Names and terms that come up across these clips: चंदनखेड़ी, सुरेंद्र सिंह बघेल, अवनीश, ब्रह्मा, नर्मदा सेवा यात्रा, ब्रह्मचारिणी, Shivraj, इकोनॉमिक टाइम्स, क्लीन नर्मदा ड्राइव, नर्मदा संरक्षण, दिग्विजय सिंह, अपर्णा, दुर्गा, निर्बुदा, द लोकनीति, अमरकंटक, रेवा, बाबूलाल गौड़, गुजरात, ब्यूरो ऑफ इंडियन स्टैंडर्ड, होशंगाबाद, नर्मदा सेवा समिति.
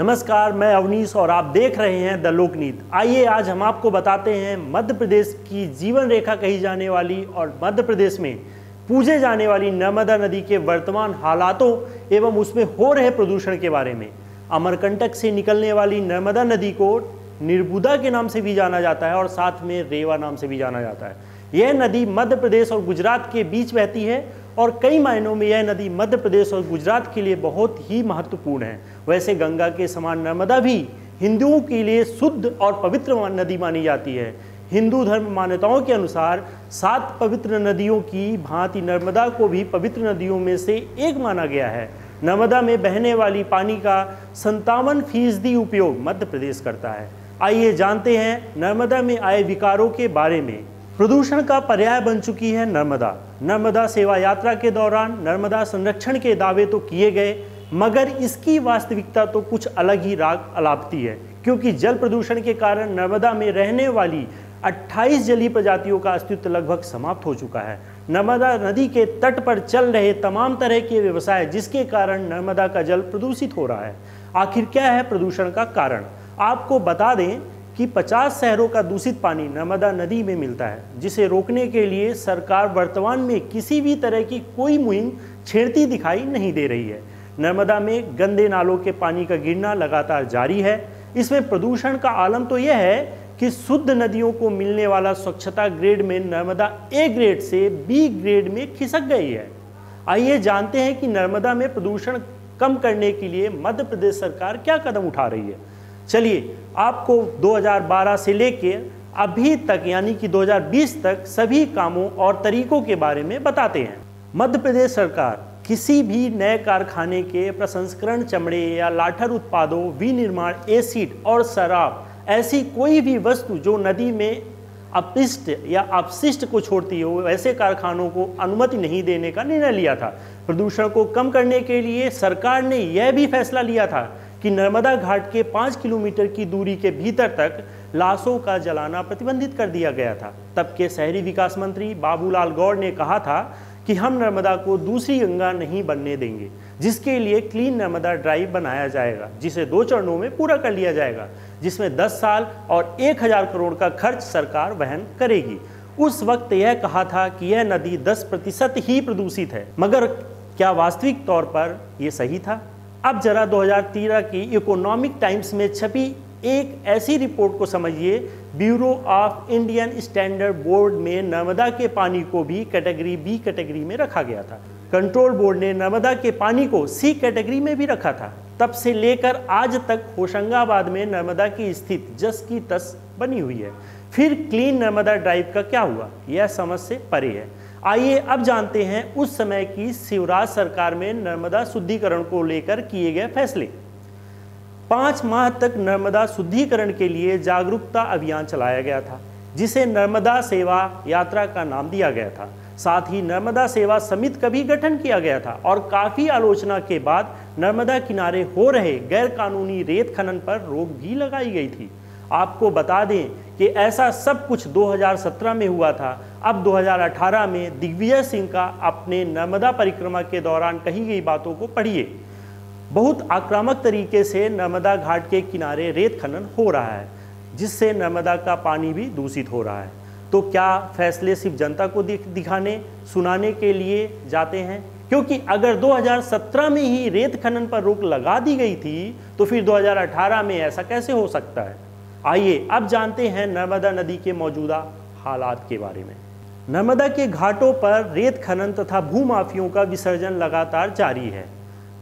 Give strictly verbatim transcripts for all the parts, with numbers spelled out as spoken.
नमस्कार, मैं अवनीश और आप देख रहे हैं द लोकनीति। आइए आज हम आपको बताते हैं मध्य प्रदेश की जीवन रेखा कही जाने वाली और मध्य प्रदेश में पूजे जाने वाली नर्मदा नदी के वर्तमान हालातों एवं उसमें हो रहे प्रदूषण के बारे में। अमरकंटक से निकलने वाली नर्मदा नदी को निर्बुदा के नाम से भी जाना जाता है और साथ में रेवा नाम से भी जाना जाता है। यह नदी मध्य प्रदेश और गुजरात के बीच बहती है और कई मायनों में यह नदी मध्य प्रदेश और गुजरात के लिए बहुत ही महत्वपूर्ण है। वैसे गंगा के समान नर्मदा भी हिंदुओं के लिए शुद्ध और पवित्र नदी मानी जाती है। हिंदू धर्म मान्यताओं के अनुसार सात पवित्र नदियों की भांति नर्मदा को भी पवित्र नदियों में से एक माना गया है। नर्मदा में बहने वाली पानी का संतावन फीसदी उपयोग मध्य प्रदेश करता है। आइए जानते हैं नर्मदा में आए विकारों के बारे में। प्रदूषण का पर्याय बन चुकी है नर्मदा। नर्मदा सेवा यात्रा के दौरान नर्मदा संरक्षण के दावे तो किए गए, मगर इसकी वास्तविकता तो कुछ अलग ही राग अलापती है, क्योंकि जल प्रदूषण के कारण नर्मदा में रहने वाली अट्ठाईस जलीय प्रजातियों का अस्तित्व लगभग समाप्त हो चुका है। नर्मदा नदी के तट पर चल रहे तमाम तरह के व्यवसाय, जिसके कारण नर्मदा का जल प्रदूषित हो रहा है। आखिर क्या है प्रदूषण का कारण? आपको बता दें कि पचास शहरों का दूषित पानी नर्मदा नदी में मिलता है, जिसे रोकने के लिए सरकार वर्तमान में किसी भी तरह की कोई मुहिम छेड़ती दिखाई नहीं दे रही है। नर्मदा में गंदे नालों के पानी का गिरना लगातार जारी है। इसमें प्रदूषण का आलम तो यह है कि शुद्ध नदियों को मिलने वाला स्वच्छता ग्रेड में नर्मदा ए ग्रेड से बी ग्रेड में खिसक गई है। आइए जानते हैं कि नर्मदा में प्रदूषण कम करने के लिए मध्य प्रदेश सरकार क्या कदम उठा रही है। चलिए आपको दो हज़ार बारह से लेकर अभी तक यानी कि दो हज़ार बीस तक सभी कामों और तरीकों के बारे में बताते हैं। मध्य प्रदेश सरकार किसी भी नए कारखाने के प्रसंस्करण, चमड़े या लाठर उत्पादों, विनिर्माण, एसिड और शराब ऐसी कोई भी वस्तु जो नदी में अपशिष्ट या अपशिष्ट को छोड़ती हो, ऐसे कारखानों को अनुमति नहीं देने का निर्णय लिया था। प्रदूषण को कम करने के लिए सरकार ने यह भी फैसला लिया था कि नर्मदा घाट के पाँच किलोमीटर की दूरी के भीतर तक लाशों का जलाना प्रतिबंधित कर दिया गया था। तब के शहरी विकास मंत्री बाबूलाल गौड़ ने कहा था कि हम नर्मदा को दूसरी गंगा नहीं बनने देंगे, जिसके लिए क्लीन नर्मदा ड्राइव बनाया जाएगा, जिसे दो चरणों में पूरा कर लिया जाएगा, जिसमें दस साल और एक हज़ार करोड़ का खर्च सरकार वहन करेगी। उस वक्त यह कहा था कि यह नदी दस प्रतिशत ही प्रदूषित है, मगर क्या वास्तविक तौर पर यह सही था? अब जरा दो हज़ार तेरह की इकोनॉमिक टाइम्स में छपी एक ऐसी रिपोर्ट को समझिए। ब्यूरो ऑफ इंडियन स्टैंडर्ड board में नर्मदा के पानी को भी कैटेगरी बी कैटेगरी में रखा गया था। कंट्रोल बोर्ड ने नर्मदा के पानी को सी कैटेगरी में भी रखा था। तब से लेकर आज तक होशंगाबाद में नर्मदा की स्थिति जस की तस बनी हुई है। फिर क्लीन नर्मदा ड्राइव का क्या हुआ? यह समझ से परे है। आइए अब जानते हैं उस समय की शिवराज सरकार में नर्मदा शुद्धिकरण को लेकर किए गए फैसले। पाँच माह तक नर्मदा शुद्धिकरण के लिए जागरूकता अभियान चलाया गया था, जिसे नर्मदा सेवा यात्रा का नाम दिया गया था। साथ ही नर्मदा सेवा समिति का भी गठन किया गया था और काफ़ी आलोचना के बाद नर्मदा किनारे हो रहे गैरकानूनी रेत खनन पर रोक भी लगाई गई थी। आपको बता दें कि ऐसा सब कुछ दो हज़ार सत्रह में हुआ था। अब दो हज़ार अठारह में दिग्विजय सिंह का अपने नर्मदा परिक्रमा के दौरान कही गई बातों को पढ़िए। बहुत आक्रामक तरीके से नर्मदा घाट के किनारे रेत खनन हो रहा है, जिससे नर्मदा का पानी भी दूषित हो रहा है। तो क्या फैसले सिर्फ जनता को दिखाने सुनाने के लिए जाते हैं? क्योंकि अगर दो हज़ार सत्रह में ही रेत खनन पर रोक लगा दी गई थी, तो फिर दो हज़ार अठारह में ऐसा कैसे हो सकता है? आइए अब जानते हैं नर्मदा नदी के मौजूदा हालात के बारे में। नर्मदा के घाटों पर रेत खनन तथा भूमाफियों का विसर्जन लगातार जारी है।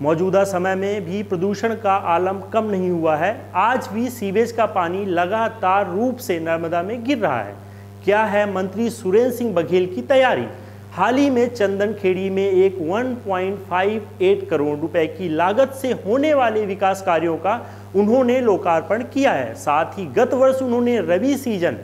मौजूदा समय में भी प्रदूषण का आलम कम नहीं हुआ है। आज भी सीवेज का पानी लगातार रूप से नर्मदा में गिर रहा है। क्या है मंत्री सुरेंद्र सिंह बघेल की तैयारी? हाल ही में चंदनखेड़ी में एक एक पॉइंट पाँच आठ करोड़ रुपए की लागत से होने वाले विकास कार्यों का उन्होंने लोकार्पण किया है। साथ ही गत वर्ष उन्होंने रबी सीजन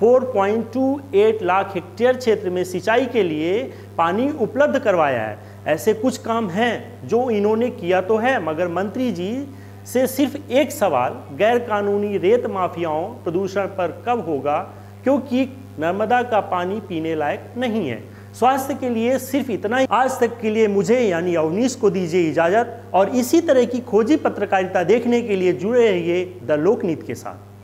चार पॉइंट दो आठ लाख हेक्टेयर क्षेत्र में सिंचाई के लिए पानी उपलब्ध करवाया है। ऐसे कुछ काम हैं जो इन्होंने किया तो है, मगर मंत्री जी से सिर्फ एक सवाल, गैरकानूनी रेत माफियाओं प्रदूषण पर कब होगा? क्योंकि नर्मदा का पानी पीने लायक नहीं है। स्वास्थ्य के लिए सिर्फ इतना ही। आज तक के लिए मुझे यानी अवनीश को दीजिए इजाजत, और इसी तरह की खोजी पत्रकारिता देखने के लिए जुड़े रहिए द लोकनीति के साथ।